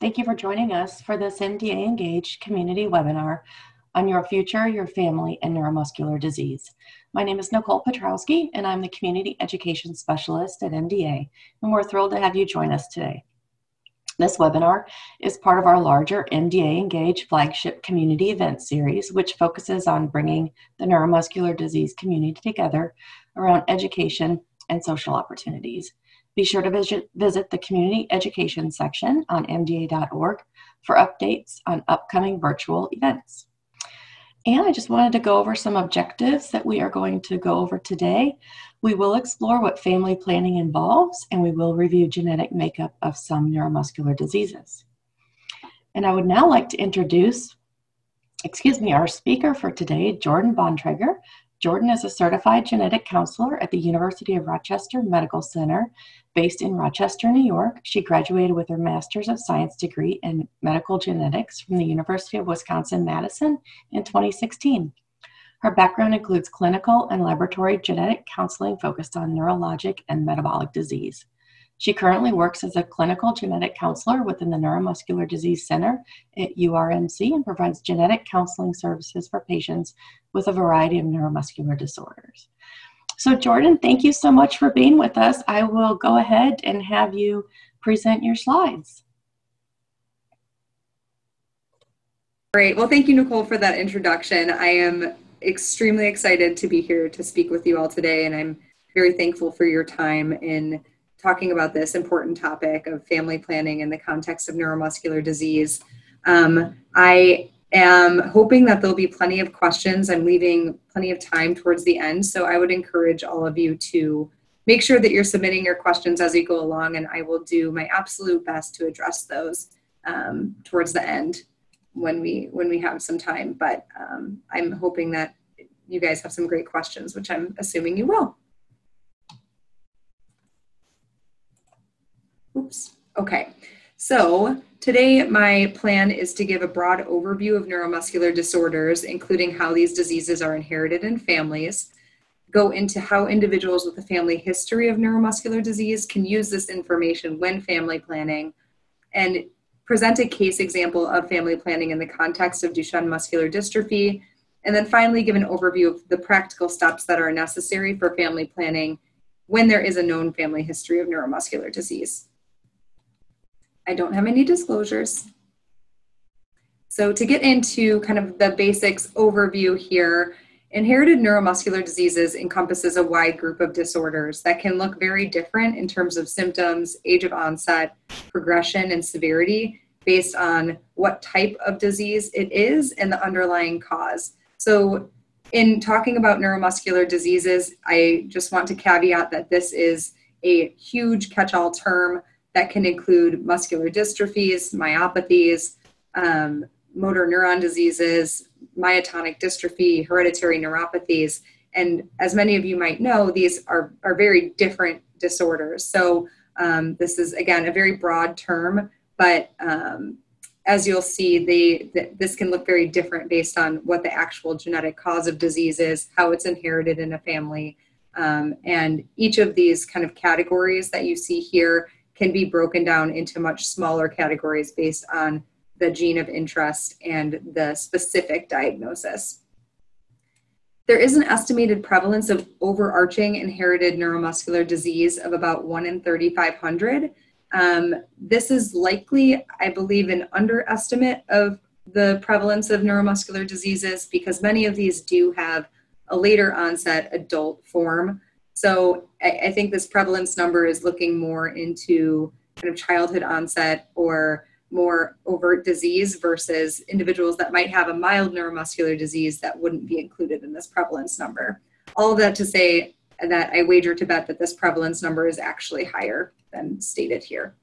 Thank you for joining us for this MDA Engage community webinar on your future, your family, and neuromuscular disease. My name is Nicole Petrowski, and I'm the Community Education Specialist at MDA, and we're thrilled to have you join us today. This webinar is part of our larger MDA Engage flagship community event series, which focuses on bringing the neuromuscular disease community together around education and social opportunities. Be sure to visit the community education section on mda.org for updates on upcoming virtual events. And I just wanted to go over some objectives that we are going to go over today. We will explore what family planning involves, and we will review genetic makeup of some neuromuscular diseases. And I would now like to introduce, our speaker for today, Jordan Bontrager. Jordan is a certified genetic counselor at the University of Rochester Medical Center, based in Rochester, New York. She graduated with her Master's of Science degree in Medical Genetics from the University of Wisconsin-Madison in 2016. Her background includes clinical and laboratory genetic counseling focused on neurologic and metabolic disease. She currently works as a clinical genetic counselor within the Neuromuscular Disease Center at URMC and provides genetic counseling services for patients with a variety of neuromuscular disorders. So Jordan, thank you so much for being with us. I will go ahead and have you present your slides. Great. Well, thank you, Nicole, for that introduction. I am extremely excited to be here to speak with you all today, and I'm very thankful for your time in talking about this important topic of family planning in the context of neuromuscular disease. I am hoping that there'll be plenty of questions. I'm leaving plenty of time towards the end, so I would encourage all of you to make sure that you're submitting your questions as you go along, and I will do my absolute best to address those towards the end when we have some time. But I'm hoping that you guys have some great questions, which I'm assuming you will. Oops. Okay, so today my plan is to give a broad overview of neuromuscular disorders, including how these diseases are inherited in families, go into how individuals with a family history of neuromuscular disease can use this information when family planning, and present a case example of family planning in the context of Duchenne muscular dystrophy, and then finally give an overview of the practical steps that are necessary for family planning when there is a known family history of neuromuscular disease. I don't have any disclosures. So to get into kind of the basics overview here, inherited neuromuscular diseases encompasses a wide group of disorders that can look very different in terms of symptoms, age of onset, progression, and severity based on what type of disease it is and the underlying cause. So in talking about neuromuscular diseases, I just want to caveat that this is a huge catch-all term that can include muscular dystrophies, myopathies, motor neuron diseases, myotonic dystrophy, hereditary neuropathies. And as many of you might know, these are very different disorders. So this is, again, a very broad term, but as you'll see, this can look very different based on what the actual genetic cause of disease is, how it's inherited in a family. And each of these kind of categories that you see here can be broken down into much smaller categories based on the gene of interest and the specific diagnosis. There is an estimated prevalence of overarching inherited neuromuscular disease of about 1 in 3,500. This is likely, I believe, an underestimate of the prevalence of neuromuscular diseases because many of these do have a later onset adult form. So I think this prevalence number is looking more into kind of childhood onset or more overt disease versus individuals that might have a mild neuromuscular disease that wouldn't be included in this prevalence number. All of that to say that I wager to bet that this prevalence number is actually higher than stated here.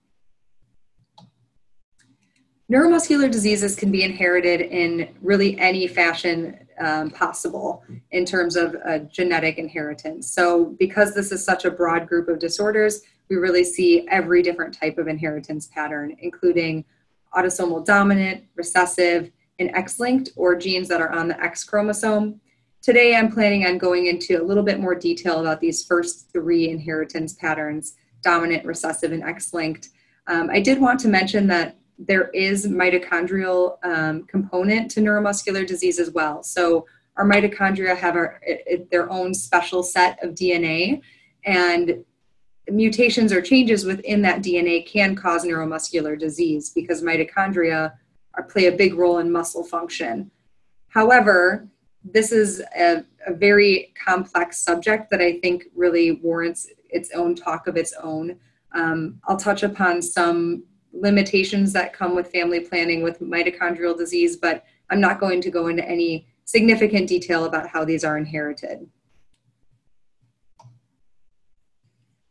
Neuromuscular diseases can be inherited in really any fashion possible in terms of genetic inheritance. So because this is such a broad group of disorders, we really see every different type of inheritance pattern, including autosomal dominant, recessive, and X-linked, or genes that are on the X chromosome. Today, I'm planning on going into a little bit more detail about these first three inheritance patterns, dominant, recessive, and X-linked. I did want to mention that there is mitochondrial component to neuromuscular disease as well. So our mitochondria have their own special set of DNA, and mutations or changes within that DNA can cause neuromuscular disease because mitochondria play a big role in muscle function. However, this is a very complex subject that I think really warrants its own talk of its own. I'll touch upon some limitations that come with family planning with mitochondrial disease, but I'm not going to go into any significant detail about how these are inherited.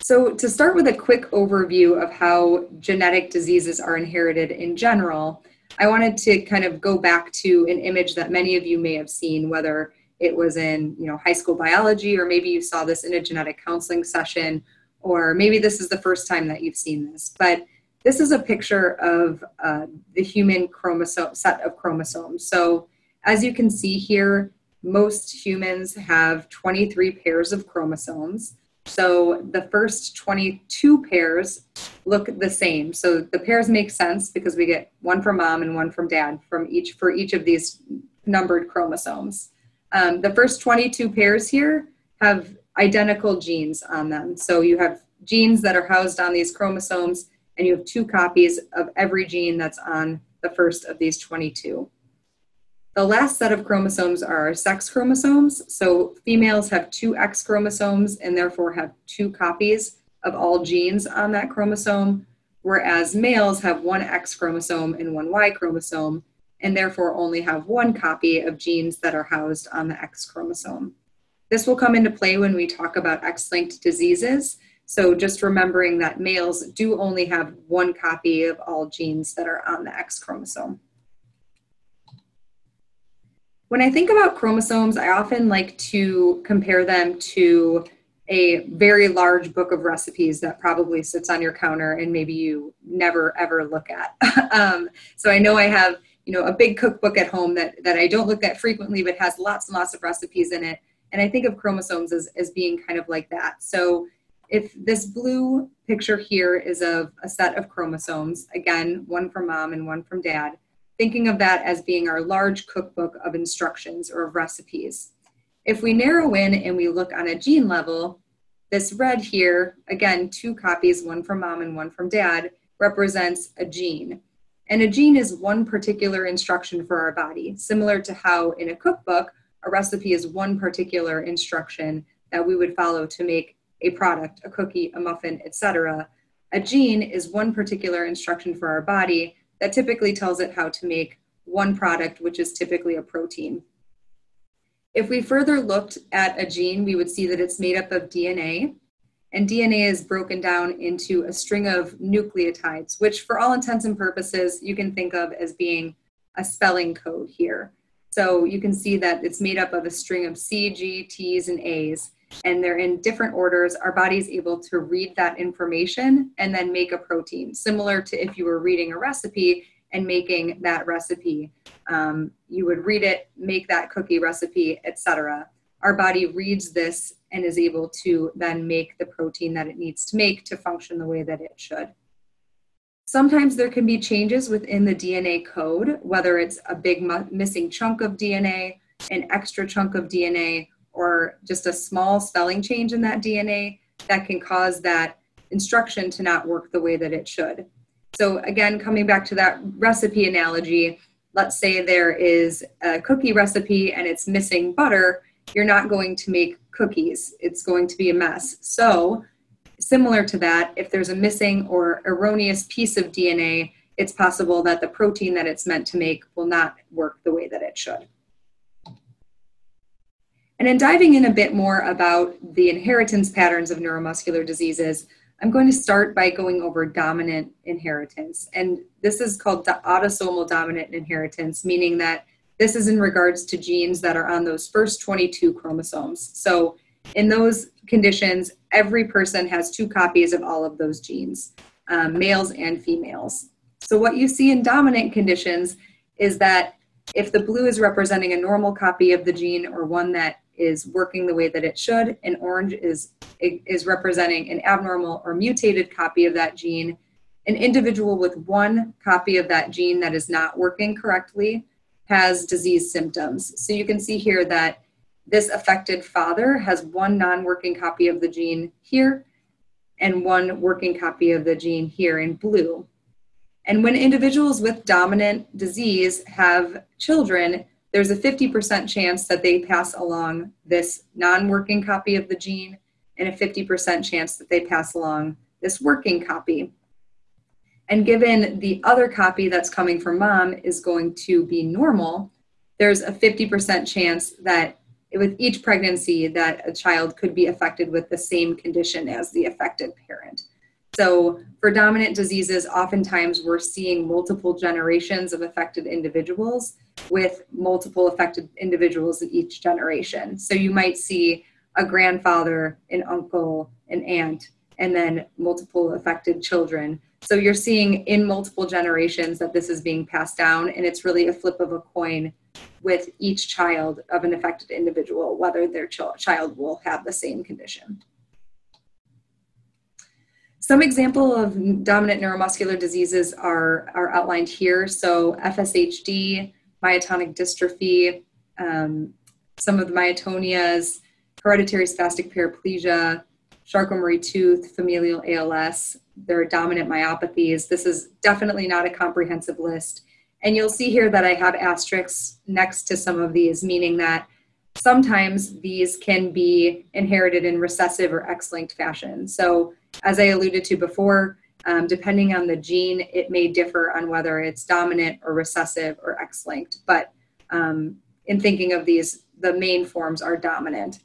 So to start with a quick overview of how genetic diseases are inherited in general, I wanted to kind of go back to an image that many of you may have seen, whether it was in high school biology, or maybe you saw this in a genetic counseling session, or maybe this is the first time that you've seen this. But this is a picture of the human set of chromosomes. So as you can see here, most humans have 23 pairs of chromosomes. So the first 22 pairs look the same. So the pairs make sense because we get one from mom and one from dad for each of these numbered chromosomes. The first 22 pairs here have identical genes on them. So you have genes that are housed on these chromosomes, and you have two copies of every gene that's on the first of these 22. The last set of chromosomes are sex chromosomes. So females have two X chromosomes and therefore have two copies of all genes on that chromosome, whereas males have one X chromosome and one Y chromosome, and therefore only have one copy of genes that are housed on the X chromosome. This will come into play when we talk about X-linked diseases. So just remembering that males do only have one copy of all genes that are on the X chromosome. When I think about chromosomes, I often like to compare them to a very large book of recipes that probably sits on your counter and maybe you never ever look at. So I know I have a big cookbook at home that I don't look at frequently, but has lots and lots of recipes in it. And I think of chromosomes as being kind of like that. So if this blue picture here is of a set of chromosomes, again, one from mom and one from dad, thinking of that as being our large cookbook of instructions or of recipes. If we narrow in and we look on a gene level, this red here, again, two copies, one from mom and one from dad, represents a gene. And a gene is one particular instruction for our body, similar to how in a cookbook, a recipe is one particular instruction that we would follow to make a product, a cookie, a muffin, etc. A gene is one particular instruction for our body that typically tells it how to make one product, which is typically a protein. If we further looked at a gene, we would see that it's made up of DNA, and DNA is broken down into a string of nucleotides, which for all intents and purposes, you can think of as being a spelling code here. So you can see that it's made up of a string of C, G, T's, and A's, and they're in different orders. Our body's able to read that information and then make a protein, similar to if you were reading a recipe and making that recipe. You would read it, make that cookie recipe, etc. Our body reads this and is able to then make the protein that it needs to make to function the way that it should. Sometimes there can be changes within the DNA code, whether it's a big missing chunk of DNA, an extra chunk of DNA, or just a small spelling change in that DNA that can cause that instruction to not work the way that it should. So again, coming back to that recipe analogy, let's say there is a cookie recipe and it's missing butter, you're not going to make cookies. It's going to be a mess. So similar to that, if there's a missing or erroneous piece of DNA, it's possible that the protein that it's meant to make will not work the way that it should. And in diving in a bit more about the inheritance patterns of neuromuscular diseases, I'm going to start by going over dominant inheritance. And this is called the autosomal dominant inheritance, meaning that this is in regards to genes that are on those first 22 chromosomes. So in those conditions, every person has two copies of all of those genes, males and females. So what you see in dominant conditions is that if the blue is representing a normal copy of the gene or one that is working the way that it should, and orange is representing an abnormal or mutated copy of that gene, an individual with one copy of that gene that is not working correctly has disease symptoms. So you can see here that this affected father has one non-working copy of the gene here and one working copy of the gene here in blue. And when individuals with dominant disease have children, there's a 50% chance that they pass along this non-working copy of the gene and a 50% chance that they pass along this working copy. And given the other copy that's coming from mom is going to be normal, there's a 50% chance that with each pregnancy that a child could be affected with the same condition as the affected parent. So for dominant diseases, oftentimes we're seeing multiple generations of affected individuals with multiple affected individuals in each generation. So you might see a grandfather, an uncle, an aunt, and then multiple affected children. So you're seeing in multiple generations that this is being passed down, and it's really a flip of a coin with each child of an affected individual, whether their child will have the same condition. Some example of dominant neuromuscular diseases are outlined here. So FSHD, myotonic dystrophy, some of the myotonias, hereditary spastic paraplegia, Charcot-Marie-Tooth, familial ALS, there are dominant myopathies. This is definitely not a comprehensive list. And you'll see here that I have asterisks next to some of these, meaning that sometimes these can be inherited in recessive or X-linked fashion. So as I alluded to before, depending on the gene, it may differ on whether it's dominant or recessive or X-linked. But in thinking of these, the main forms are dominant.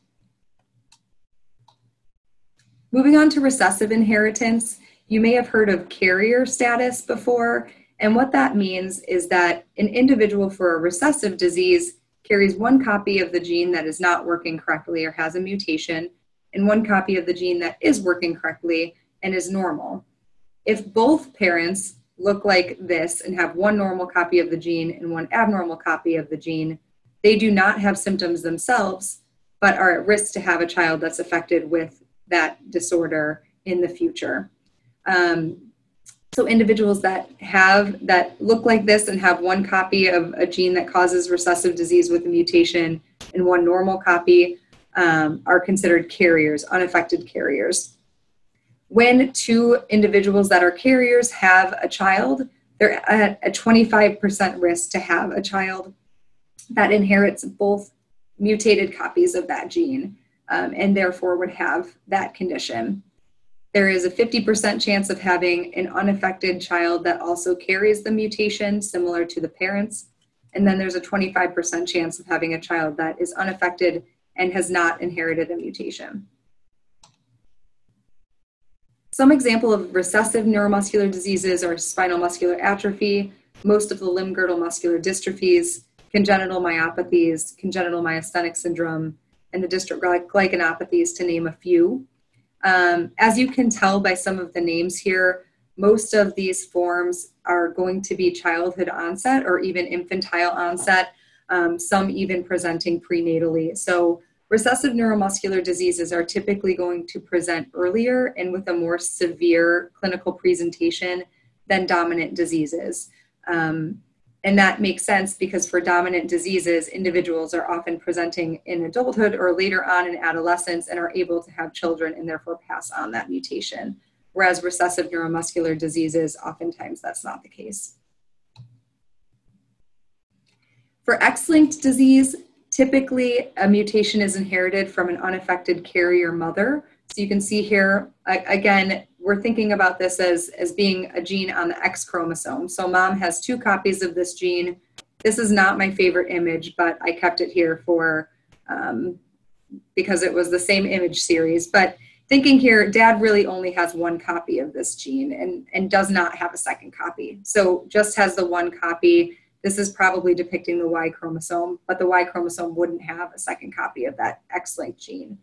Moving on to recessive inheritance, you may have heard of carrier status before. And what that means is that an individual for a recessive disease carries one copy of the gene that is not working correctly or has a mutation, and one copy of the gene that is working correctly and is normal. If both parents look like this and have one normal copy of the gene and one abnormal copy of the gene, they do not have symptoms themselves, but are at risk to have a child that's affected with that disorder in the future. So individuals that look like this and have one copy of a gene that causes recessive disease with a mutation and one normal copy are considered carriers, unaffected carriers. When two individuals that are carriers have a child, they're at a 25% risk to have a child that inherits both mutated copies of that gene and therefore would have that condition. There is a 50% chance of having an unaffected child that also carries the mutation similar to the parents. And then there's a 25% chance of having a child that is unaffected and has not inherited a mutation. Some example of recessive neuromuscular diseases are spinal muscular atrophy, most of the limb girdle muscular dystrophies, congenital myopathies, congenital myasthenic syndrome, and the dystroglycanopathies, to name a few. As you can tell by some of the names here, most of these forms are going to be childhood onset or even infantile onset, some even presenting prenatally. So recessive neuromuscular diseases are typically going to present earlier and with a more severe clinical presentation than dominant diseases. And that makes sense because for dominant diseases, individuals are often presenting in adulthood or later on in adolescence and are able to have children and therefore pass on that mutation. Whereas recessive neuromuscular diseases, oftentimes that's not the case. For X-linked disease, typically a mutation is inherited from an unaffected carrier mother. So you can see here, again, we're thinking about this as being a gene on the X chromosome. So mom has two copies of this gene. This is not my favorite image, but I kept it here for, because it was the same image series. But thinking here, dad really only has one copy of this gene and does not have a second copy. So just has the one copy. This is probably depicting the Y chromosome, but the Y chromosome wouldn't have a second copy of that X-linked gene.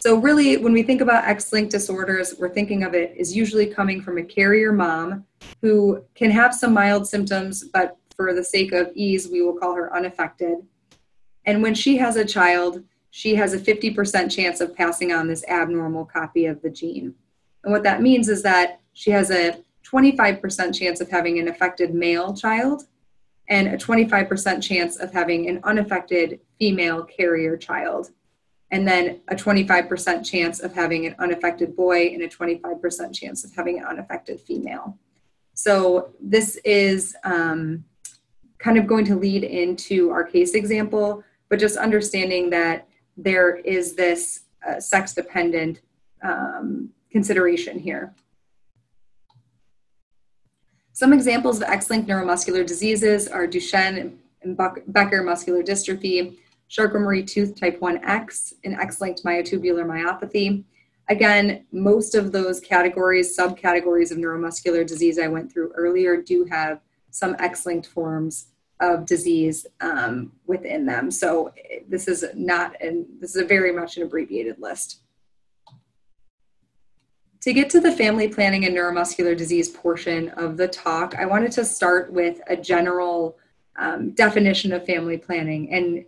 So really, when we think about X-linked disorders, we're thinking of it as usually coming from a carrier mom who can have some mild symptoms, but for the sake of ease, we will call her unaffected. And when she has a child, she has a 50% chance of passing on this abnormal copy of the gene. And what that means is that she has a 25% chance of having an affected male child and a 25% chance of having an unaffected female carrier child, and then a 25% chance of having an unaffected boy and a 25% chance of having an unaffected female. So this is kind of going to lead into our case example, but just understanding that there is this sex-dependent consideration here. Some examples of X-linked neuromuscular diseases are Duchenne and Becker muscular dystrophy, Charcot-Marie-Tooth type 1X, and X-linked myotubular myopathy. Again, most of those categories, subcategories of neuromuscular disease I went through earlier do have some X-linked forms of disease within them. So this is not, and this is a very much an abbreviated list. To get to the family planning and neuromuscular disease portion of the talk, I wanted to start with a general definition of family planning. And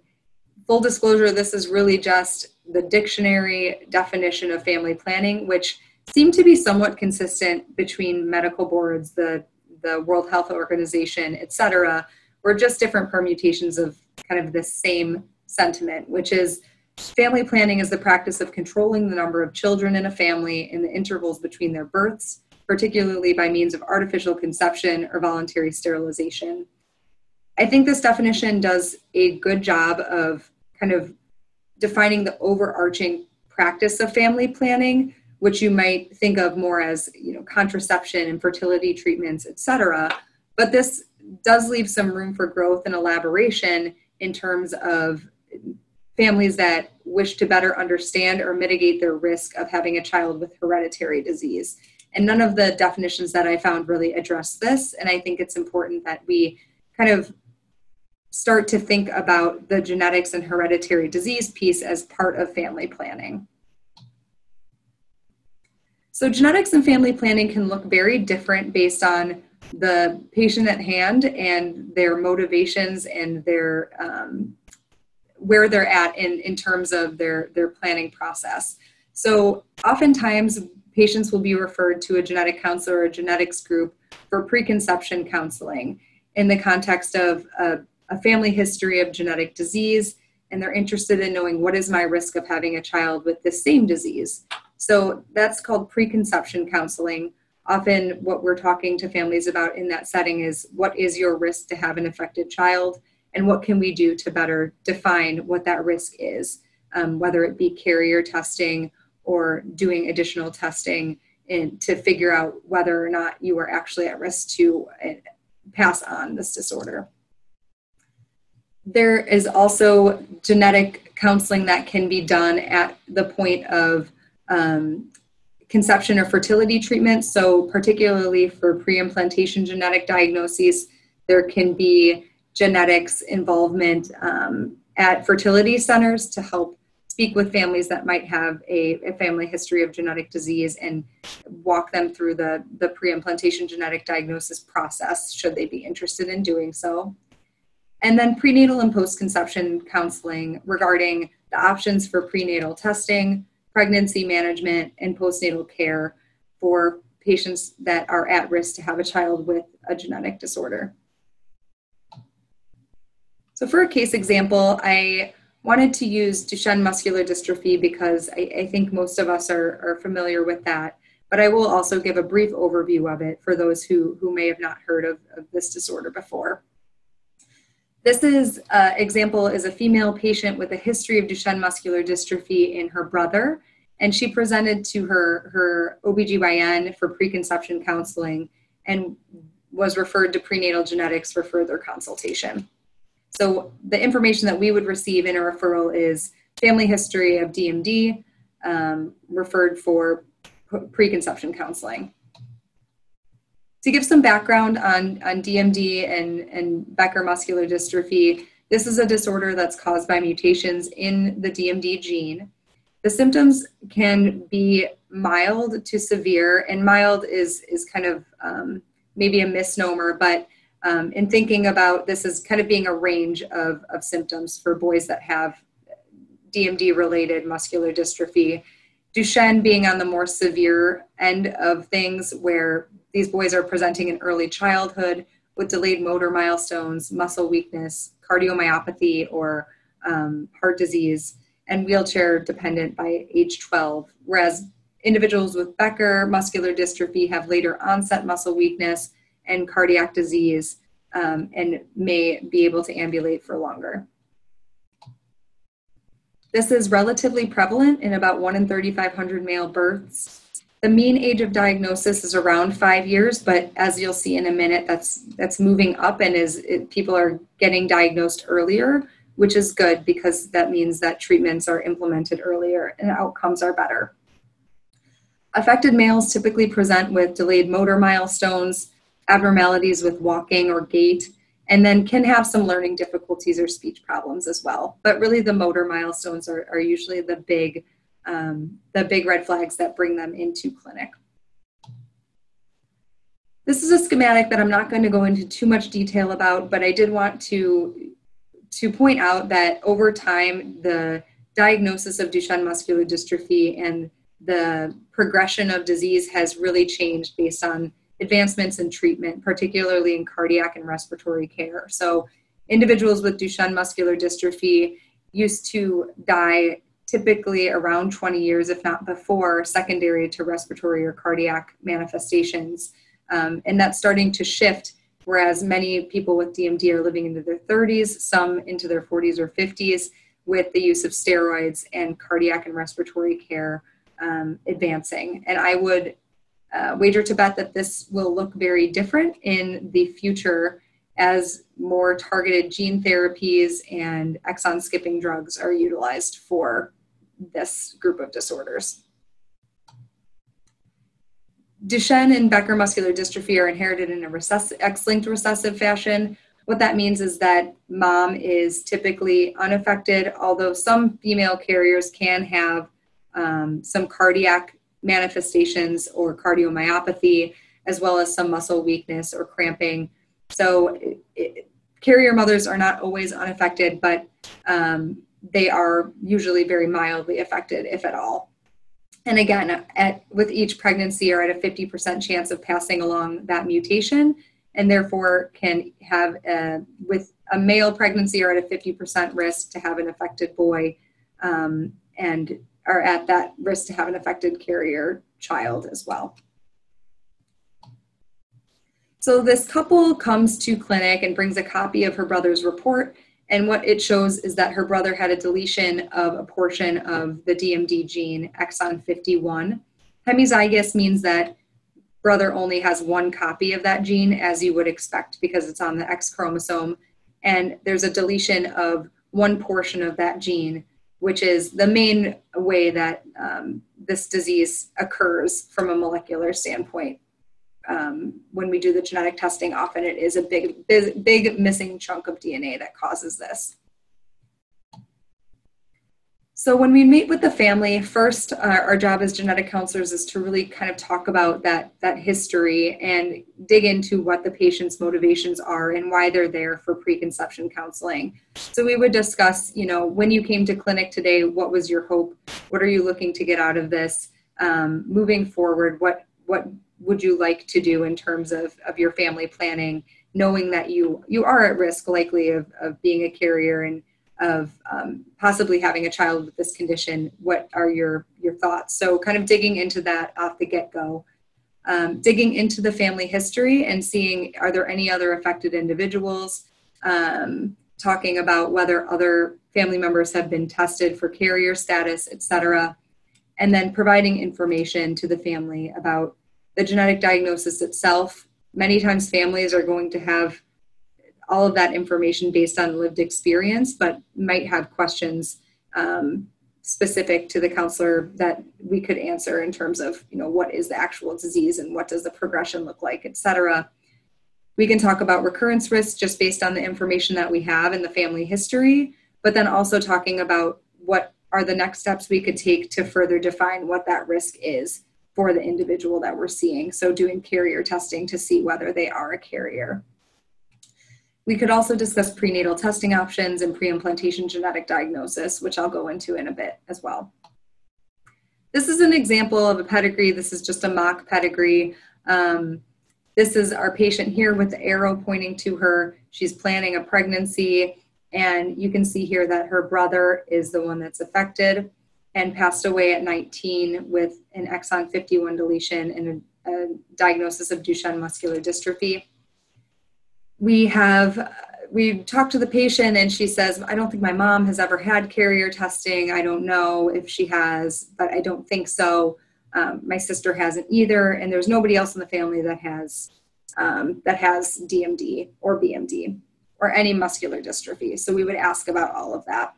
full disclosure, this is really just the dictionary definition of family planning, which seemed to be somewhat consistent between medical boards, the World Health Organization, etc. Were just different permutations of kind of the same sentiment, which is family planning is the practice of controlling the number of children in a family in the intervals between their births, particularly by means of artificial conception or voluntary sterilization. I think this definition does a good job of kind of defining the overarching practice of family planning, which you might think of more as, you know, contraception and fertility treatments, etc. But this does leave some room for growth and elaboration in terms of families that wish to better understand or mitigate their risk of having a child with hereditary disease. And none of the definitions that I found really address this. And I think it's important that we kind of start to think about the genetics and hereditary disease piece as part of family planning. So genetics and family planning can look very different based on the patient at hand and their motivations and their where they're at in terms of their planning process. So oftentimes patients will be referred to a genetic counselor or a genetics group for preconception counseling in the context of a family history of genetic disease, and they're interested in knowing what is my risk of having a child with this same disease. So that's called preconception counseling. Often what we're talking to families about in that setting is what is your risk to have an affected child and what can we do to better define what that risk is, whether it be carrier testing or doing additional testing to figure out whether or not you are actually at risk to pass on this disorder. There is also genetic counseling that can be done at the point of conception or fertility treatment. So particularly for pre-implantation genetic diagnoses, there can be genetics involvement at fertility centers to help speak with families that might have a family history of genetic disease and walk them through the pre-implantation genetic diagnosis process, should they be interested in doing so. And then prenatal and post-conception counseling regarding the options for prenatal testing, pregnancy management, and postnatal care for patients that are at risk to have a child with a genetic disorder. So for a case example, I wanted to use Duchenne muscular dystrophy because I think most of us are familiar with that, but I will also give a brief overview of it for those who may have not heard of this disorder before. This example is a female patient with a history of Duchenne muscular dystrophy in her brother, and she presented to her OBGYN for preconception counseling and was referred to prenatal genetics for further consultation. So the information that we would receive in a referral is family history of DMD, referred for preconception counseling. To give some background on DMD and Becker muscular dystrophy, this is a disorder that's caused by mutations in the DMD gene. The symptoms can be mild to severe, and mild is kind of maybe a misnomer, but in thinking about this as kind of being a range of symptoms for boys that have DMD-related muscular dystrophy, Duchenne being on the more severe end of things where These boys are presenting in early childhood with delayed motor milestones, muscle weakness, cardiomyopathy, or heart disease, and wheelchair dependent by age 12, whereas individuals with Becker muscular dystrophy have later onset muscle weakness and cardiac disease and may be able to ambulate for longer. This is relatively prevalent in about 1 in 3,500 male births. The mean age of diagnosis is around 5 years, but as you'll see in a minute, that's moving up and people are getting diagnosed earlier, which is good because that means that treatments are implemented earlier and outcomes are better. Affected males typically present with delayed motor milestones, abnormalities with walking or gait, and then can have some learning difficulties or speech problems as well. But really the motor milestones are usually the big red flags that bring them into clinic. This is a schematic that I'm not going to go into too much detail about, but I did want to point out that over time, the diagnosis of Duchenne muscular dystrophy and the progression of disease has really changed based on advancements in treatment, particularly in cardiac and respiratory care. So individuals with Duchenne muscular dystrophy used to die typically around 20 years, if not before, secondary to respiratory or cardiac manifestations. And that's starting to shift, whereas many people with DMD are living into their 30s, some into their 40s or 50s, with the use of steroids and cardiac and respiratory care advancing. And I would wager to bet that this will look very different in the future as more targeted gene therapies and exon skipping drugs are utilized for this group of disorders. Duchenne and Becker muscular dystrophy are inherited in a X-linked recessive fashion. What that means is that mom is typically unaffected, although some female carriers can have some cardiac manifestations or cardiomyopathy, as well as some muscle weakness or cramping. So carrier mothers are not always unaffected, but they are usually very mildly affected, if at all. And again, with each pregnancy are at a 50% chance of passing along that mutation, and therefore can have, with a male pregnancy, are at a 50% risk to have an affected boy and are at that risk to have an affected carrier child as well. So this couple comes to clinic and brings a copy of her brother's report, and what it shows is that her brother had a deletion of a portion of the DMD gene, exon 51. Hemizygous means that brother only has one copy of that gene, as you would expect, because it's on the X chromosome, and there's a deletion of one portion of that gene, which is the main way that this disease occurs from a molecular standpoint. When we do the genetic testing, often it is a big missing chunk of DNA that causes this. So when we meet with the family, first our job as genetic counselors is to really kind of talk about that history and dig into what the patient's motivations are and why they're there for preconception counseling. So we would discuss, when you came to clinic today, what was your hope? What are you looking to get out of this? Moving forward, what would you like to do in terms of your family planning, knowing that you are at risk likely of being a carrier and of possibly having a child with this condition? What are your thoughts? So kind of digging into that off the get-go, digging into the family history and seeing, are there any other affected individuals? Talking about whether other family members have been tested for carrier status, etc. And then providing information to the family about the genetic diagnosis itself. Many times families are going to have all of that information based on lived experience, but might have questions specific to the counselor that we could answer in terms of, what is the actual disease and what does the progression look like, etc. We can talk about recurrence risk just based on the information that we have in the family history, but then also talking about what are the next steps we could take to further define what that risk is for the individual that we're seeing. So doing carrier testing to see whether they are a carrier. We could also discuss prenatal testing options and pre-implantation genetic diagnosis, which I'll go into in a bit as well. This is an example of a pedigree. This is just a mock pedigree. This is our patient here with the arrow pointing to her. She's planning a pregnancy, and you can see here that her brother is the one that's affected and passed away at 19 with an exon 51 deletion and a diagnosis of Duchenne muscular dystrophy. We talked to the patient and she says, I don't think my mom has ever had carrier testing. I don't know if she has, but I don't think so. My sister hasn't either. And there's nobody else in the family that has DMD or BMD or any muscular dystrophy. So we would ask about all of that.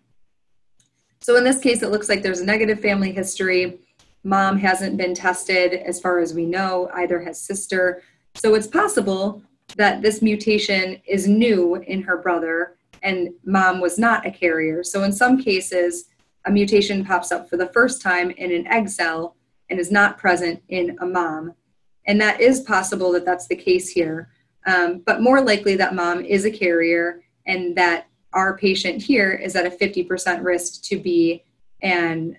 So in this case, it looks like there's a negative family history. Mom hasn't been tested as far as we know, either has sister. So it's possible that this mutation is new in her brother and mom was not a carrier. So in some cases, a mutation pops up for the first time in an egg cell and is not present in a mom. And that is possible that that's the case here. But more likely that mom is a carrier and that our patient here is at a 50% risk to be an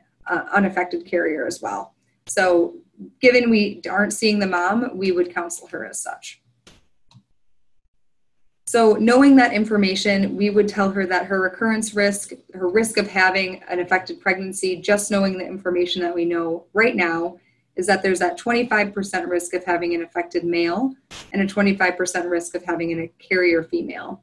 unaffected carrier as well. So given we aren't seeing the mom, we would counsel her as such. So knowing that information, we would tell her that her recurrence risk, her risk of having an affected pregnancy, just knowing the information that we know right now, is that there's that 25% risk of having an affected male and a 25% risk of having a carrier female.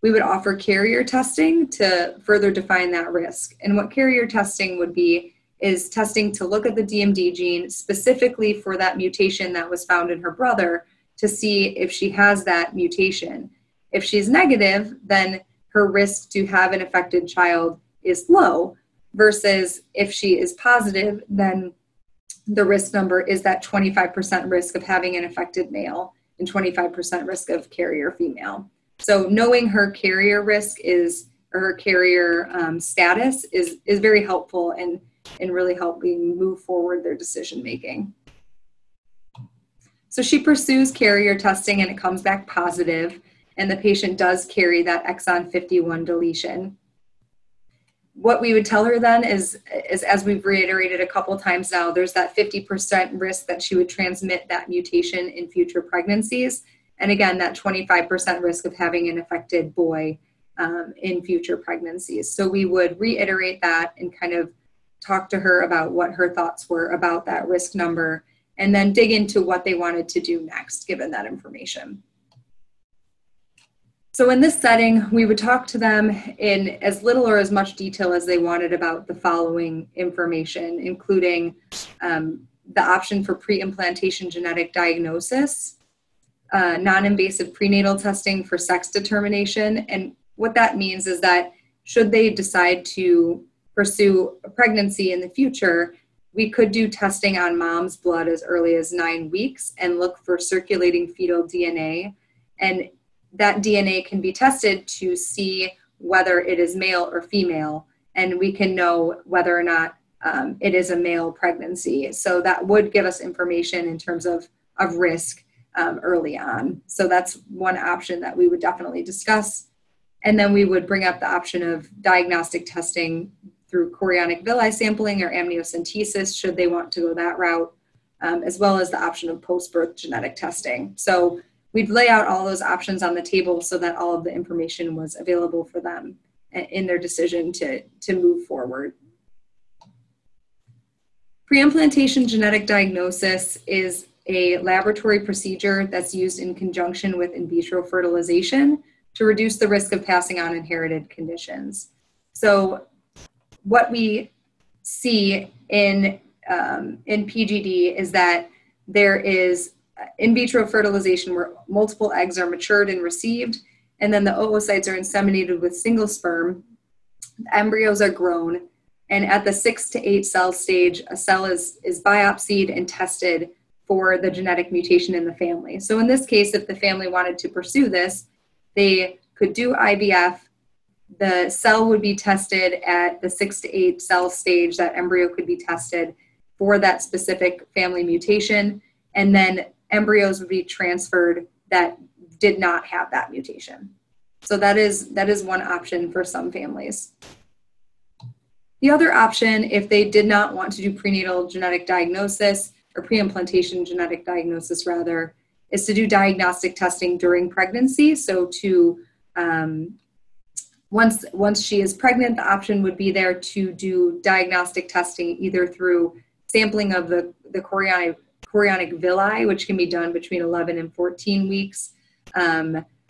We would offer carrier testing to further define that risk. And what carrier testing would be is testing to look at the DMD gene specifically for that mutation that was found in her brother to see if she has that mutation. If she's negative, then her risk to have an affected child is low, versus if she is positive, then the risk number is that 25% risk of having an affected male and 25% risk of carrier female. So knowing her carrier risk is, or her carrier status is very helpful and really helping move forward their decision-making. So she pursues carrier testing and it comes back positive, and the patient does carry that exon 51 deletion. What we would tell her then is as we've reiterated a couple times now, there's that 50% risk that she would transmit that mutation in future pregnancies. And again, that 25% risk of having an affected boy in future pregnancies. So we would reiterate that and kind of talk to her about what her thoughts were about that risk number, and then dig into what they wanted to do next, given that information. So in this setting, we would talk to them in as little or as much detail as they wanted about the following information, including the option for pre-implantation genetic diagnosis, non-invasive prenatal testing for sex determination. And what that means is that should they decide to pursue a pregnancy in the future, we could do testing on mom's blood as early as 9 weeks and look for circulating fetal DNA. And that DNA can be tested to see whether it is male or female, and we can know whether or not it is a male pregnancy. So that would give us information in terms of risk early on. So that's one option that we would definitely discuss. And then we would bring up the option of diagnostic testing through chorionic villi sampling or amniocentesis, should they want to go that route, as well as the option of post-birth genetic testing. So we'd lay out all those options on the table so that all of the information was available for them in their decision to move forward. Pre-implantation genetic diagnosis is a laboratory procedure that's used in conjunction with in vitro fertilization to reduce the risk of passing on inherited conditions. So what we see in PGD is that there is in vitro fertilization where multiple eggs are matured and received, and then the oocytes are inseminated with single sperm. The embryos are grown, and at the 6 to 8 cell stage, a cell is biopsied and tested for the genetic mutation in the family. So in this case, if the family wanted to pursue this, they could do IVF. The cell would be tested at the 6 to 8 cell stage. That embryo could be tested for that specific family mutation, and then embryos would be transferred that did not have that mutation. So that is one option for some families. The other option, if they did not want to do prenatal genetic diagnosis or pre-implantation genetic diagnosis rather, is to do diagnostic testing during pregnancy. So to once she is pregnant, the option would be there to do diagnostic testing either through sampling of the chorionic villi, which can be done between 11 and 14 weeks,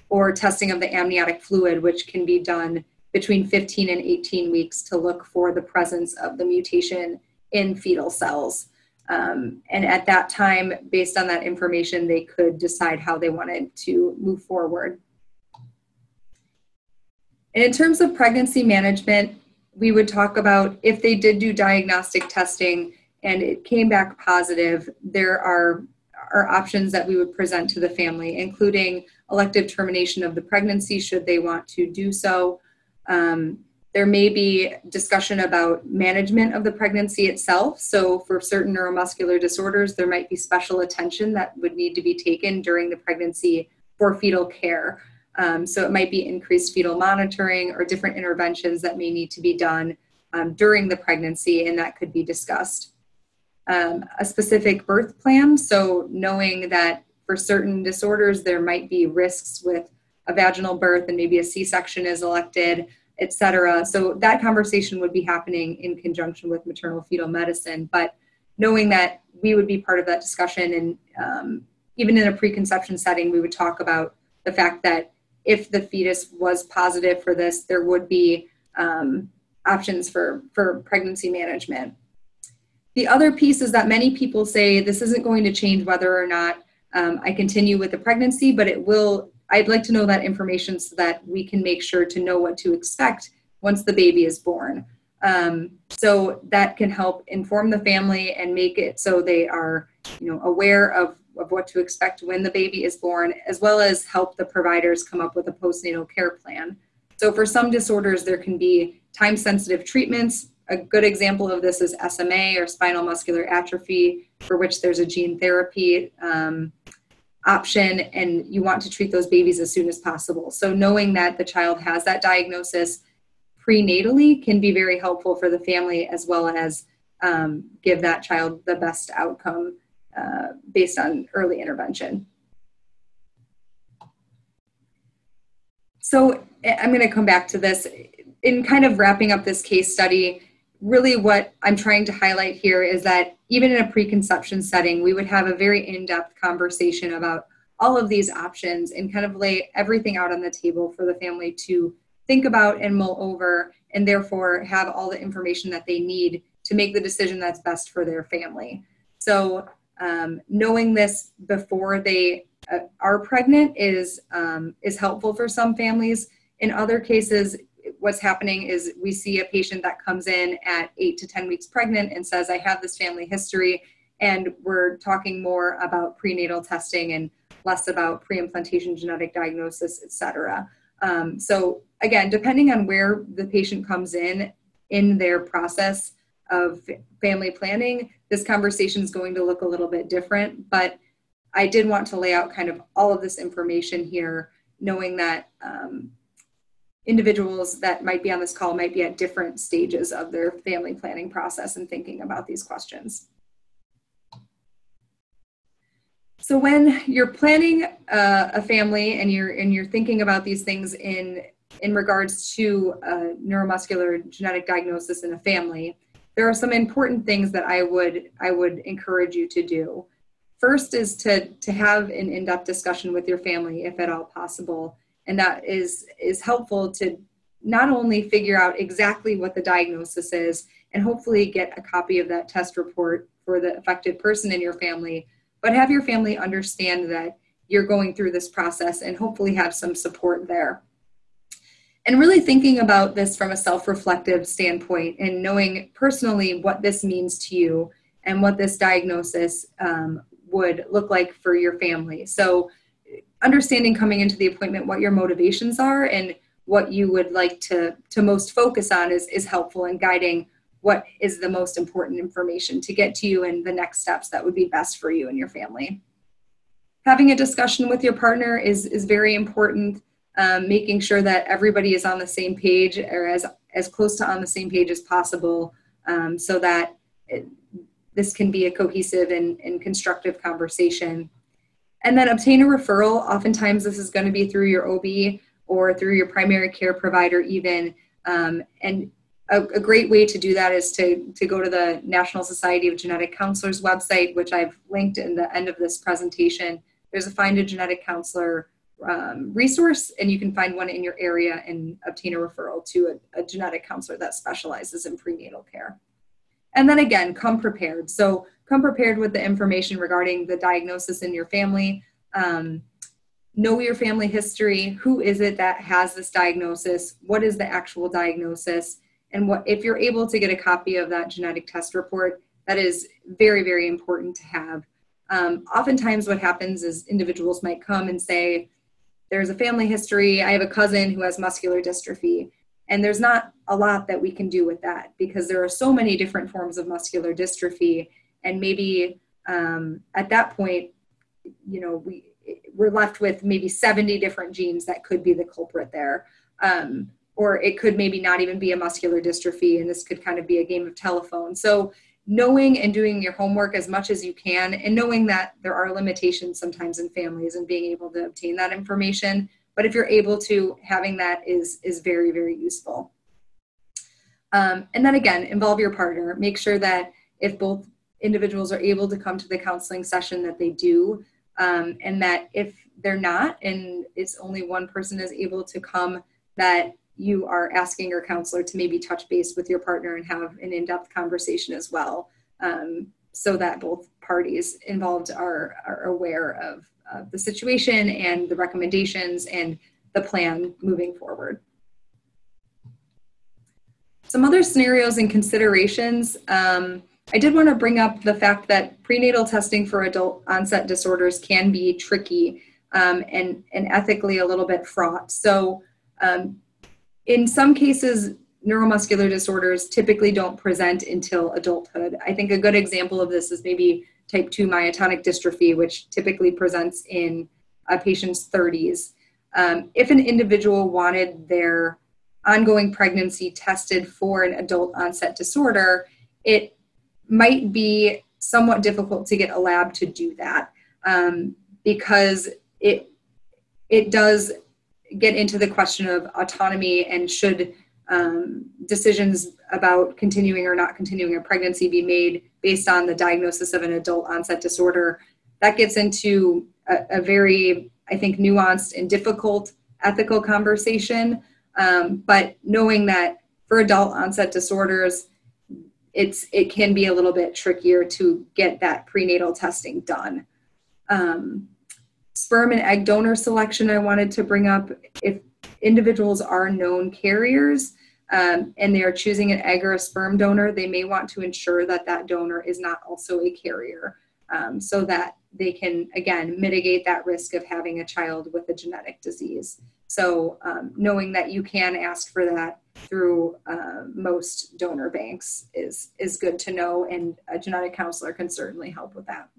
or testing of the amniotic fluid, which can be done between 15 and 18 weeks to look for the presence of the mutation in fetal cells. And at that time, based on that information, they could decide how they wanted to move forward. And in terms of pregnancy management, we would talk about if they did do diagnostic testing and it came back positive, there are options that we would present to the family, including elective termination of the pregnancy should they want to do so. There may be discussion about management of the pregnancy itself. So for certain neuromuscular disorders, there might be special attention that would need to be taken during the pregnancy for fetal care. So it might be increased fetal monitoring or different interventions that may need to be done during the pregnancy, and that could be discussed. A specific birth plan, so knowing that for certain disorders, there might be risks with a vaginal birth and maybe a C-section is elected, etc. So that conversation would be happening in conjunction with maternal fetal medicine, but knowing that we would be part of that discussion, and even in a preconception setting, we would talk about the fact that if the fetus was positive for this, there would be options for pregnancy management. The other piece is that many people say this isn't going to change whether or not I continue with the pregnancy, but it will. I'd like to know that information so that we can make sure to know what to expect once the baby is born. So that can help inform the family and make it so they are, aware of what to expect when the baby is born, as well as help the providers come up with a postnatal care plan. So for some disorders, there can be time-sensitive treatments. A good example of this is SMA or spinal muscular atrophy, for which there's a gene therapy option, and you want to treat those babies as soon as possible. So knowing that the child has that diagnosis prenatally can be very helpful for the family, as well as give that child the best outcome based on early intervention. So I'm going to come back to this. In kind of wrapping up this case study, really what I'm trying to highlight here is that even in a preconception setting, we would have a very in-depth conversation about all of these options and kind of lay everything out on the table for the family to think about and mull over, and therefore have all the information that they need to make the decision that's best for their family. So knowing this before they are pregnant is helpful for some families. In other cases, what's happening is we see a patient that comes in at 8 to 10 weeks pregnant and says, I have this family history, and we're talking more about prenatal testing and less about pre-implantation genetic diagnosis, etc. So again, depending on where the patient comes in their process of family planning, this conversation is going to look a little bit different, but I did want to lay out kind of all of this information here, knowing that individuals that might be on this call might be at different stages of their family planning process and thinking about these questions. So when you're planning a family and you're thinking about these things in regards to neuromuscular genetic diagnosis in a family, there are some important things that I would encourage you to do. First is to have an in-depth discussion with your family if at all possible. And that is helpful to not only figure out exactly what the diagnosis is and hopefully get a copy of that test report for the affected person in your family, but have your family understand that you're going through this process and hopefully have some support there. And really thinking about this from a self-reflective standpoint and knowing personally what this means to you and what this diagnosis would look like for your family. So understanding coming into the appointment what your motivations are and what you would like to most focus on is helpful in guiding what is the most important information to get to you and the next steps that would be best for you and your family. Having a discussion with your partner is very important, making sure that everybody is on the same page or as close to on the same page as possible, so that this can be a cohesive and constructive conversation. And then obtain a referral. Oftentimes this is going to be through your OB or through your primary care provider even. And a great way to do that is to go to the National Society of Genetic Counselors website, which I've linked in the end of this presentation. There's a Find a Genetic Counselor resource, and you can find one in your area and obtain a referral to a genetic counselor that specializes in prenatal care. And then again, come prepared. So come prepared with the information regarding the diagnosis in your family. Know your family history. Who is it that has this diagnosis? What is the actual diagnosis? And what, if you're able to get a copy of that genetic test report, that is very, very important to have. Oftentimes what happens is individuals might come and say, there's a family history. I have a cousin who has muscular dystrophy. And there's not a lot that we can do with that because there are so many different forms of muscular dystrophy. And maybe at that point, you know, we're left with maybe 70 different genes that could be the culprit there. Or it could maybe not even be a muscular dystrophy, and this could kind of be a game of telephone. So knowing and doing your homework as much as you can, and knowing that there are limitations sometimes in families and being able to obtain that information. But if you're able to, having that is very, very useful. And then again, involve your partner. Make sure that if both individuals are able to come to the counseling session that they do, and that if they're not, and it's only one person is able to come, that you are asking your counselor to maybe touch base with your partner and have an in-depth conversation as well, so that both parties involved are aware of the situation and the recommendations and the plan moving forward. Some other scenarios and considerations. I did want to bring up the fact that prenatal testing for adult onset disorders can be tricky and ethically a little bit fraught. So in some cases, neuromuscular disorders typically don't present until adulthood. I think a good example of this is maybe type 2 myotonic dystrophy, which typically presents in a patient's 30s. If an individual wanted their ongoing pregnancy tested for an adult onset disorder, it might be somewhat difficult to get a lab to do that because it does get into the question of autonomy and should decisions about continuing or not continuing a pregnancy be made based on the diagnosis of an adult onset disorder. That gets into a very, I think, nuanced and difficult ethical conversation. But knowing that for adult onset disorders, it can be a little bit trickier to get that prenatal testing done. Sperm and egg donor selection, I wanted to bring up. If individuals are known carriers and they are choosing an egg or a sperm donor, they may want to ensure that that donor is not also a carrier so that they can, again, mitigate that risk of having a child with a genetic disease. So knowing that you can ask for that through most donor banks is good to know, and a genetic counselor can certainly help with that.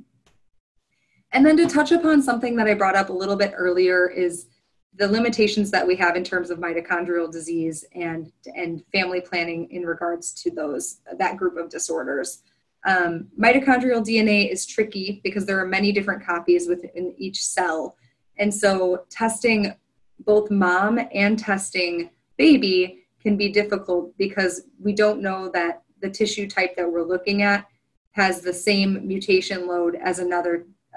And then to touch upon something that I brought up a little bit earlier is the limitations that we have in terms of mitochondrial disease and family planning in regards to that group of disorders. Mitochondrial DNA is tricky because there are many different copies within each cell. And so testing both mom and testing baby can be difficult because we don't know that the tissue type that we're looking at has the same mutation load as a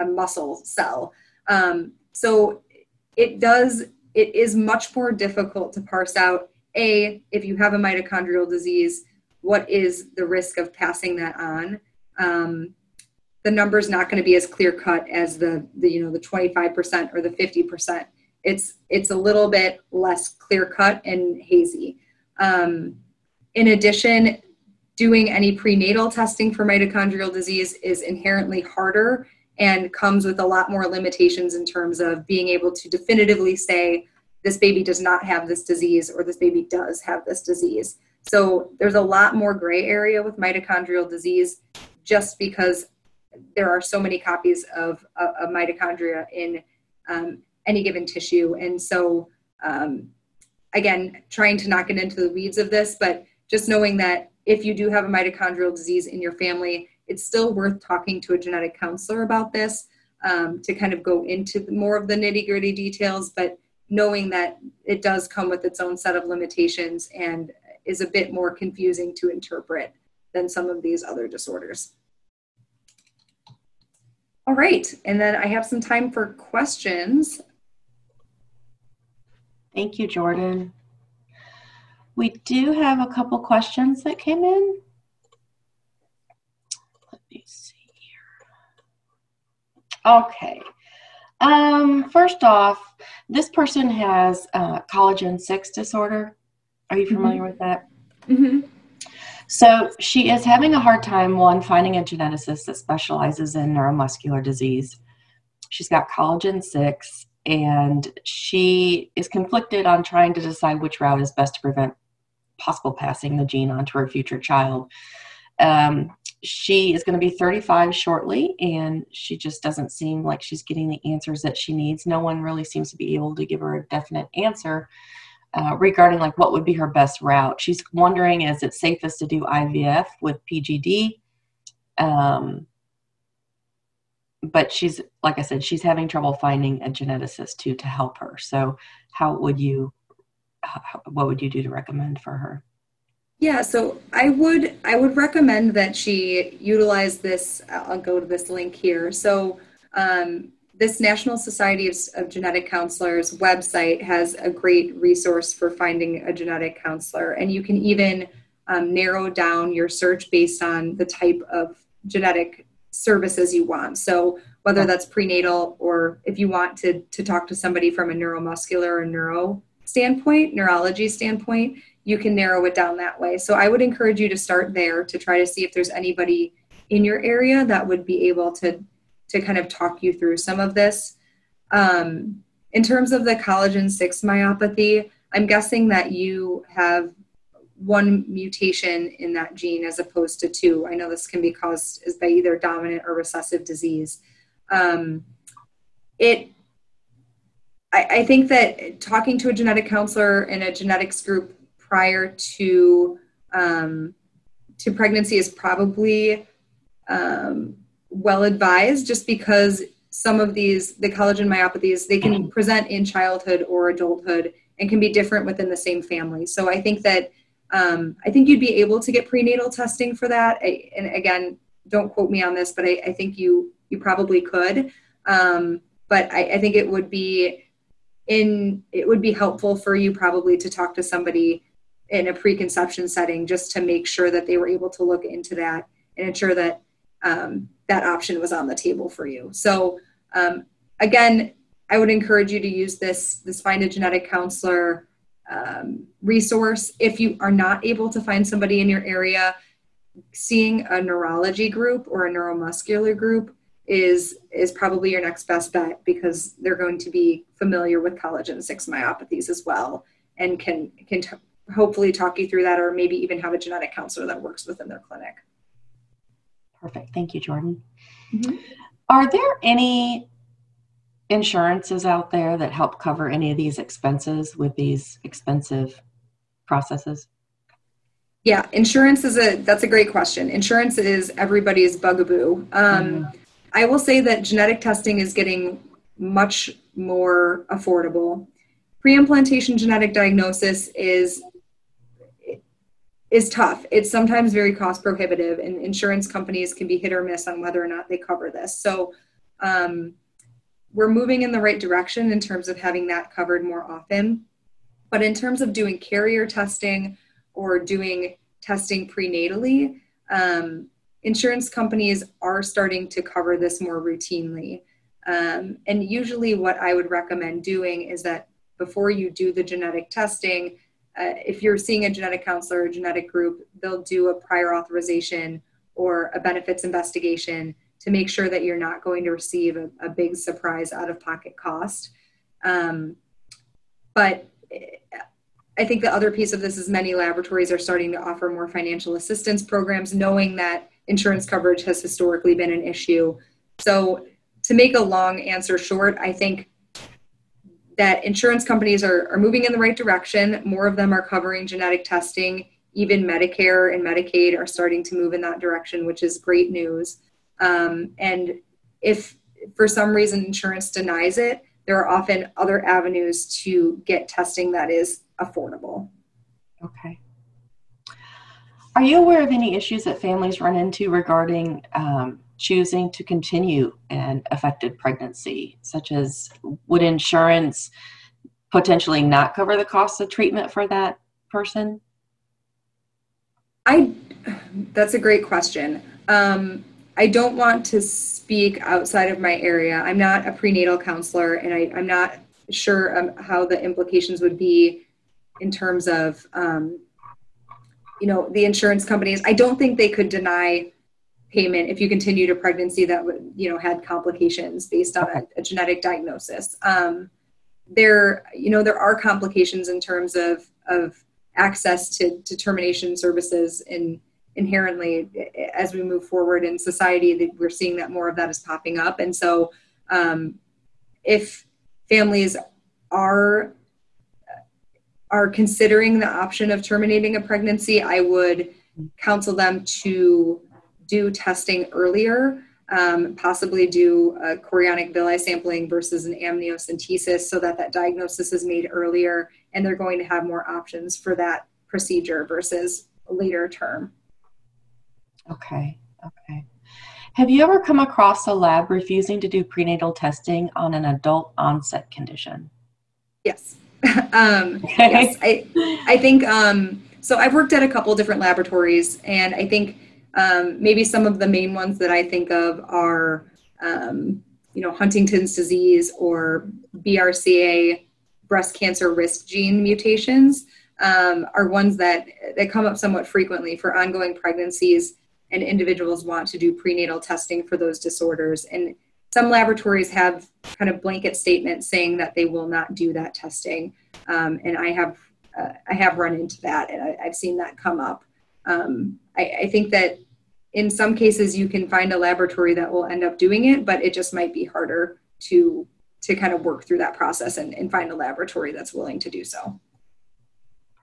muscle cell. So it is much more difficult to parse out, A, if you have a mitochondrial disease, what is the risk of passing that on? The number's not going to be as clear cut as the 25% or the 50%. It's a little bit less clear cut and hazy. In addition, doing any prenatal testing for mitochondrial disease is inherently harder and comes with a lot more limitations in terms of being able to definitively say, this baby does not have this disease or this baby does have this disease. So there's a lot more gray area with mitochondrial disease just because there are so many copies of mitochondria in any given tissue. And so again, trying to not get into the weeds of this, but just knowing that if you do have a mitochondrial disease in your family, it's still worth talking to a genetic counselor about this to kind of go into more of the nitty-gritty details, but knowing that it does come with its own set of limitations and is a bit more confusing to interpret than some of these other disorders. All right, and then I have some time for questions. Thank you, Jordan. We do have a couple questions that came in. Let me see here. Okay. First off, this person has collagen 6 disorder. Are you familiar with that? Mm-hmm. So she is having a hard time, one, finding a geneticist that specializes in neuromuscular disease. She's got collagen 6, and she is conflicted on trying to decide which route is best to prevent possible passing the gene on to her future child. She is going to be 35 shortly, and she just doesn't seem like she's getting the answers that she needs. No one really seems to be able to give her a definite answer regarding like what would be her best route. She's wondering, is it safest to do IVF with PGD? But she's, like I said, she's having trouble finding a geneticist too to help her. So how would you, what would you do to recommend for her? Yeah, so I would recommend that she utilize this. I'll go to this link here. So this National Society of Genetic Counselors website has a great resource for finding a genetic counselor. And you can even narrow down your search based on the type of genetic services you want. So whether that's prenatal, or if you want to talk to somebody from a neuromuscular or neuro standpoint, neurology standpoint, you can narrow it down that way. So I would encourage you to start there to try to see if there's anybody in your area that would be able to kind of talk you through some of this. In terms of the collagen 6 myopathy, I'm guessing that you have one mutation in that gene as opposed to 2. I know this can be caused by either dominant or recessive disease. I think that talking to a genetic counselor in a genetics group prior to pregnancy is probably well advised, just because some of these, the collagen myopathies, they can present in childhood or adulthood and can be different within the same family. So I think that you'd be able to get prenatal testing for that. And again, don't quote me on this, but I think you probably could. But I think it would be helpful for you probably to talk to somebody in a preconception setting just to make sure that they were able to look into that and ensure that that option was on the table for you. So again, I would encourage you to use this Find a Genetic Counselor resource. If you are not able to find somebody in your area, seeing a neurology group or a neuromuscular group is probably your next best bet, because they're going to be familiar with collagen 6 myopathies as well, and can hopefully talk you through that, or maybe even have a genetic counselor that works within their clinic. Perfect. Thank you, Jordan. Mm-hmm. Are there any insurances out there that help cover any of these expenses with these expensive processes? Yeah, insurance that's a great question. Insurance is everybody's bugaboo. I will say that genetic testing is getting much more affordable. Pre-implantation genetic diagnosis is tough. It's sometimes very cost prohibitive, and insurance companies can be hit or miss on whether or not they cover this. So we're moving in the right direction in terms of having that covered more often. But in terms of doing carrier testing or doing testing prenatally, insurance companies are starting to cover this more routinely. And usually what I would recommend doing is that before you do the genetic testing, if you're seeing a genetic counselor or genetic group, they'll do a prior authorization or a benefits investigation to make sure that you're not going to receive a big surprise out-of-pocket cost. But I think the other piece of this is many laboratories are starting to offer more financial assistance programs, knowing that insurance coverage has historically been an issue. So to make a long answer short, I think that insurance companies are moving in the right direction. More of them are covering genetic testing. Even Medicare and Medicaid are starting to move in that direction, which is great news. And if for some reason insurance denies it, there are often other avenues to get testing that is affordable. Okay. Are you aware of any issues that families run into regarding choosing to continue an affected pregnancy, such as would insurance potentially not cover the cost of treatment for that person? That's a great question. I don't want to speak outside of my area. I'm not a prenatal counselor, and I'm not sure how the implications would be in terms of, you know, the insurance companies. I don't think they could deny payment if you continued a pregnancy that would, you know, had complications based on a genetic diagnosis. There, you know, there are complications in terms of access to termination services in inherently as we move forward in society, that we're seeing that more of that is popping up. And so if families are considering the option of terminating a pregnancy, I would counsel them to do testing earlier, possibly do a chorionic villi sampling versus an amniocentesis so that that diagnosis is made earlier and they're going to have more options for that procedure versus a later term. Okay, okay. Have you ever come across a lab refusing to do prenatal testing on an adult onset condition? Yes. Yes. I think, so I've worked at a couple different laboratories, and I think maybe some of the main ones that I think of are, you know, Huntington's disease or BRCA, breast cancer risk gene mutations, are ones that come up somewhat frequently for ongoing pregnancies, and individuals want to do prenatal testing for those disorders. And some laboratories have kind of blanket statements saying that they will not do that testing. And I have run into that, and I've seen that come up. I think that in some cases you can find a laboratory that will end up doing it, but it just might be harder to kind of work through that process and find a laboratory that's willing to do so.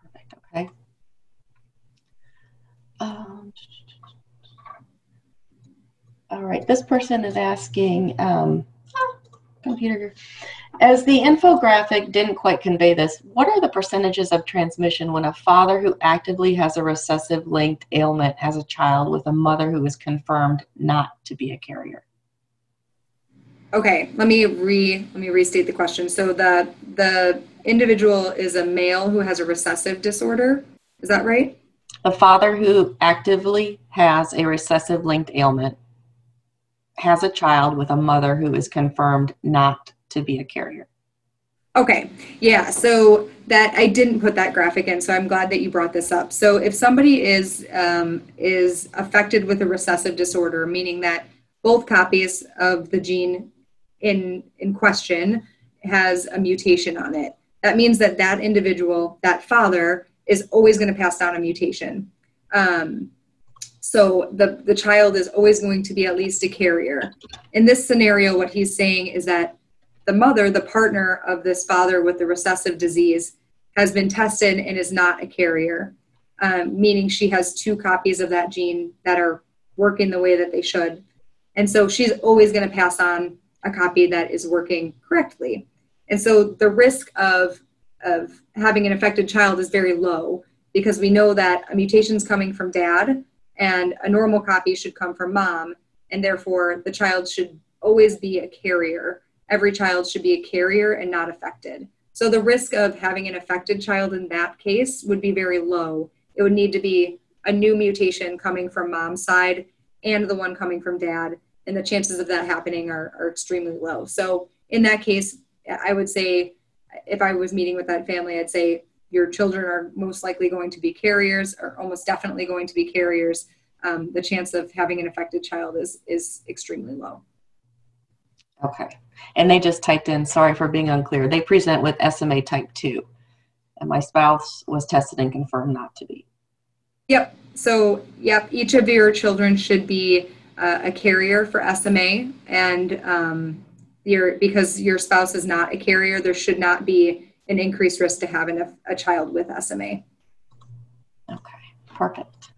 Perfect. Okay. All right, this person is asking, computer, as the infographic didn't quite convey this, what are the percentages of transmission when a father who actively has a recessive linked ailment has a child with a mother who is confirmed not to be a carrier? Okay, let me restate the question. So the individual is a male who has a recessive disorder, is that right? The father who actively has a recessive linked ailment has a child with a mother who is confirmed not to be a carrier. Okay, yeah, so that, I didn't put that graphic in, so I'm glad that you brought this up. So if somebody is affected with a recessive disorder, meaning that both copies of the gene in question has a mutation on it, that means that that individual, that father, is always going to pass down a mutation. So the child is always going to be at least a carrier. In this scenario, what he's saying is that the mother, the partner of this father with the recessive disease, has been tested and is not a carrier, meaning she has two copies of that gene that are working the way that they should. And so she's always going to pass on a copy that is working correctly. And so the risk of having an affected child is very low, because we know that a mutation is coming from dad, and a normal copy should come from mom, and therefore the child should always be a carrier. Every child should be a carrier and not affected. So the risk of having an affected child in that case would be very low. It would need to be a new mutation coming from mom's side and the one coming from dad, and the chances of that happening are extremely low. So in that case, I would say, if I was meeting with that family, I'd say, your children are most likely going to be carriers, or almost definitely going to be carriers. The chance of having an affected child is extremely low. Okay. And they just typed in, sorry for being unclear, they present with SMA type 2. And my spouse was tested and confirmed not to be. Yep. So, yep, each of your children should be a carrier for SMA. And because your spouse is not a carrier, there should not be an increased risk to having a child with SMA. Okay, perfect.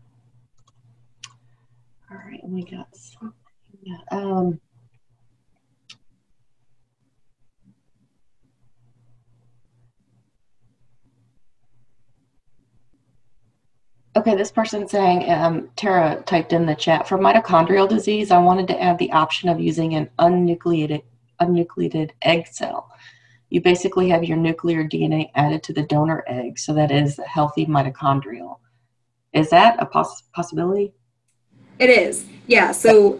All right, we got something. Okay, this person's saying, Tara typed in the chat, for mitochondrial disease, I wanted to add the option of using an unnucleated egg cell. You basically have your nuclear DNA added to the donor egg, so that is a healthy mitochondrial. Is that a possibility? It is, yeah. So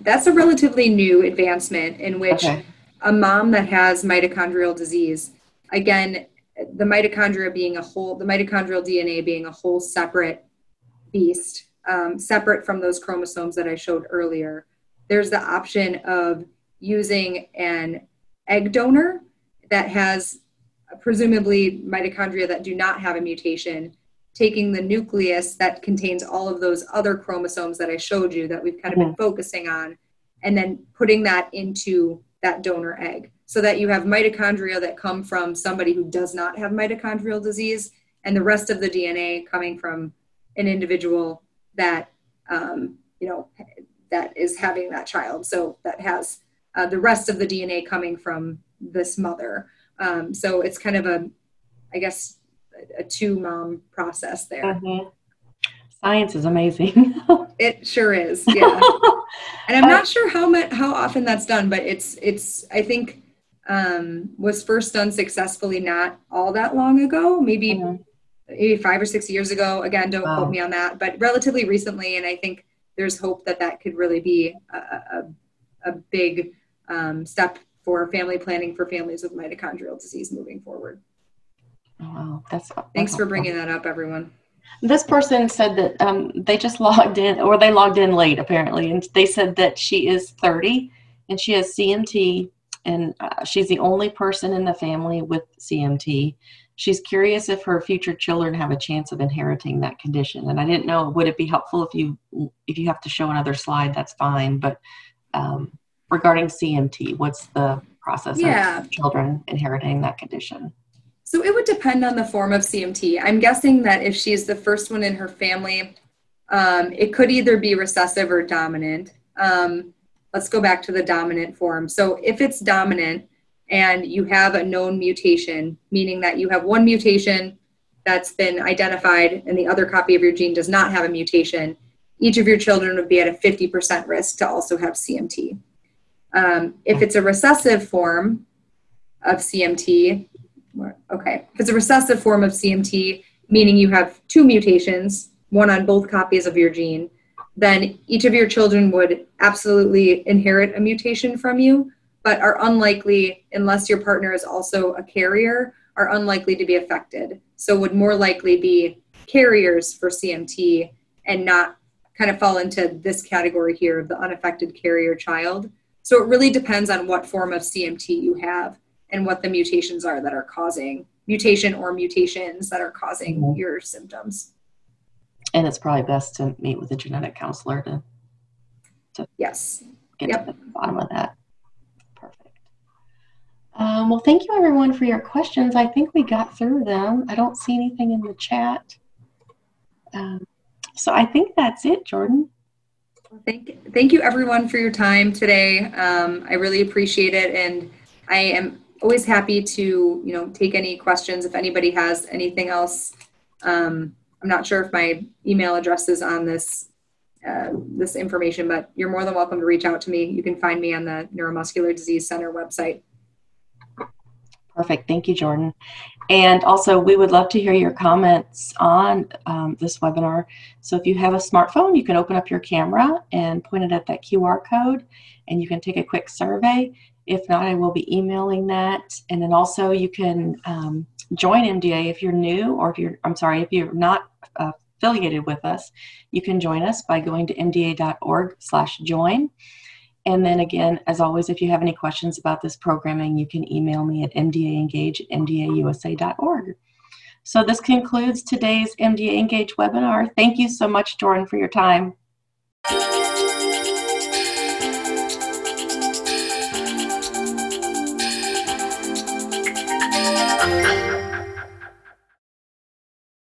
that's a relatively new advancement in which a mom that has mitochondrial disease, again, the mitochondria being a whole, the mitochondrial DNA being a whole separate beast, separate from those chromosomes that I showed earlier. There's the option of using an egg donor that has presumably mitochondria that do not have a mutation, taking the nucleus that contains all of those other chromosomes that I showed you that we've kind of been focusing on, and then putting that into that donor egg, so that you have mitochondria that come from somebody who does not have mitochondrial disease, and the rest of the DNA coming from an individual that, you know, that is having that child. So that has the rest of the DNA coming from this mother. So it's kind of a, I guess, a two-mom process there. Science is amazing. It sure is, yeah. And I'm not sure how often that's done, but it's I think was first done successfully not all that long ago, maybe maybe 5 or 6 years ago. Again, don't quote me on that, but relatively recently. And I think there's hope that that could really be a big step for family planning for families with mitochondrial disease moving forward. Wow, thanks for bringing that up, everyone. This person said that they just logged in, or they logged in late apparently, and they said that she is 30 and she has CMT, and she's the only person in the family with CMT. She's curious if her future children have a chance of inheriting that condition. And I didn't know, would it be helpful if you have to show another slide, that's fine. But regarding CMT, what's the process of children inheriting that condition? So it would depend on the form of CMT. I'm guessing that if she's the first one in her family, it could either be recessive or dominant. Let's go back to the dominant form. So if it's dominant and you have a known mutation, meaning that you have one mutation that's been identified and the other copy of your gene does not have a mutation, each of your children would be at a 50% risk to also have CMT. If it's a recessive form of CMT, if it's a recessive form of CMT, meaning you have two mutations, one on both copies of your gene, then each of your children would absolutely inherit a mutation from you, but are unlikely, unless your partner is also a carrier, are unlikely to be affected. So would more likely be carriers for CMT and not kind of fall into this category here of the unaffected carrier child. So it really depends on what form of CMT you have and what the mutations are that are causing, mutation or mutations that are causing your symptoms. And it's probably best to meet with a genetic counselor to get to the bottom of that. Perfect. Well, thank you everyone for your questions. I think we got through them. I don't see anything in the chat. So I think that's it, Jordan. Thank you everyone for your time today. I really appreciate it, and I am always happy to, you know, take any questions if anybody has anything else. I'm not sure if my email address is on this, this information, but you're more than welcome to reach out to me. You can find me on the Neuromuscular Disease Center website. Perfect. Thank you, Jordan. And also, we would love to hear your comments on this webinar. So if you have a smartphone, you can open up your camera and point it at that QR code, and you can take a quick survey. If not, I will be emailing that. And then also you can join MDA if you're new, or if you're, I'm sorry, if you're not affiliated with us, you can join us by going to mda.org/join. And then again, as always, if you have any questions about this programming, you can email me at mdaengage@mdausa.org. So this concludes today's MDA Engage webinar. Thank you so much, Jordan, for your time.